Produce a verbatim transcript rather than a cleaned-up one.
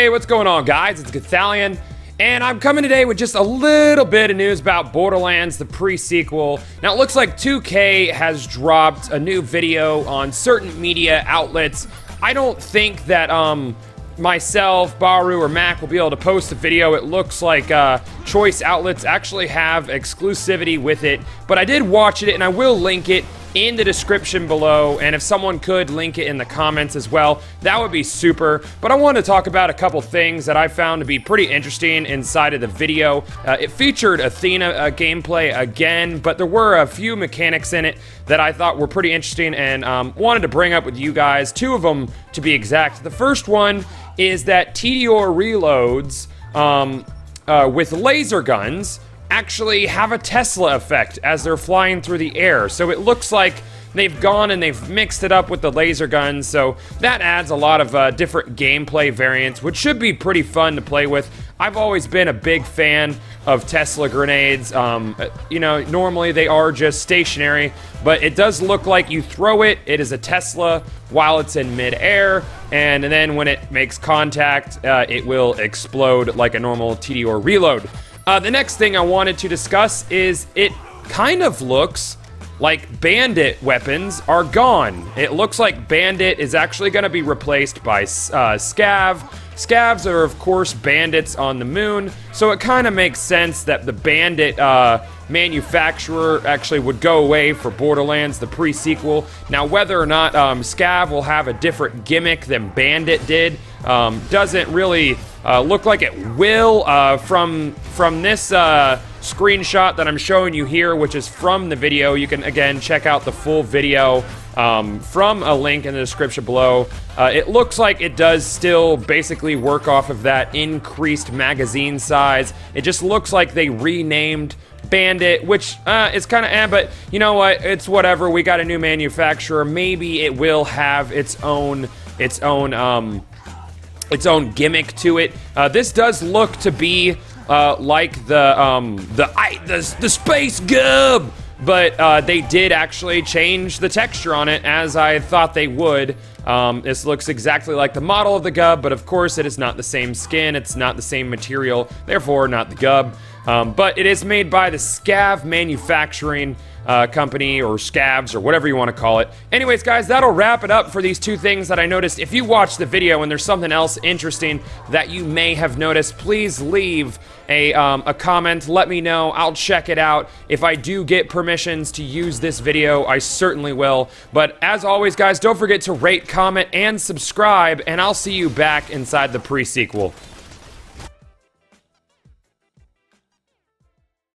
Hey, what's going on, guys? It's Gothalion, and I'm coming today with just a little bit of news about Borderlands, the pre-sequel. Now, it looks like two K has dropped a new video on certain media outlets. I don't think that um, myself, Baru, or Mac will be able to post the video. It looks like uh, choice outlets actually have exclusivity with it, but I did watch it, and I will link it in the description below, and if someone could link it in the comments as well, that would be super. But I want to talk about a couple things that I found to be pretty interesting inside of the video. Uh, it featured Athena uh, gameplay again, but there were a few mechanics in it that I thought were pretty interesting and um, wanted to bring up with you guys, two of them to be exact. The first one is that T D R reloads um, uh, with laser guns actually have a Tesla effect as they're flying through the air. So it looks like they've gone and they've mixed it up with the laser guns, so that adds a lot of uh, different gameplay variants, which should be pretty fun to play with. I've always been a big fan of Tesla grenades. Um, you know, normally they are just stationary, but it does look like you throw it, it is a Tesla while it's in midair, and then when it makes contact, uh, it will explode like a normal T D R reload. Uh, the next thing I wanted to discuss is it kind of looks like Bandit weapons are gone. It looks like Bandit is actually going to be replaced by uh, Scav. Scavs are, of course, bandits on the moon, so it kind of makes sense that the Bandit uh, manufacturer actually would go away for Borderlands, the pre-sequel. Now, whether or not um, Scav will have a different gimmick than Bandit did um, doesn't really Uh, look like it will uh, from from this uh, screenshot that I'm showing you here, which is from the video. You can again check out the full video um, from a link in the description below. Uh, it looks like it does still basically work off of that increased magazine size. It just looks like they renamed Bandit, which uh, is kind of eh, but you know what, it's whatever. We got a new manufacturer. Maybe it will have its own its own um its own gimmick to it. Uh, this does look to be uh, like the um, the, I, the the space gub, but uh, they did actually change the texture on it, as I thought they would. Um, this looks exactly like the model of the gub, but of course it is not the same skin, it's not the same material, therefore not the gub. Um, but it is made by the Scav Manufacturing uh, Company, or Scavs, or whatever you want to call it. Anyways, guys, that'll wrap it up for these two things that I noticed. If you watch the video and there's something else interesting that you may have noticed, please leave a, um, a comment. Let me know. I'll check it out. If I do get permissions to use this video, I certainly will. But as always, guys, don't forget to rate, comment, and subscribe, and I'll see you back inside the pre-sequel.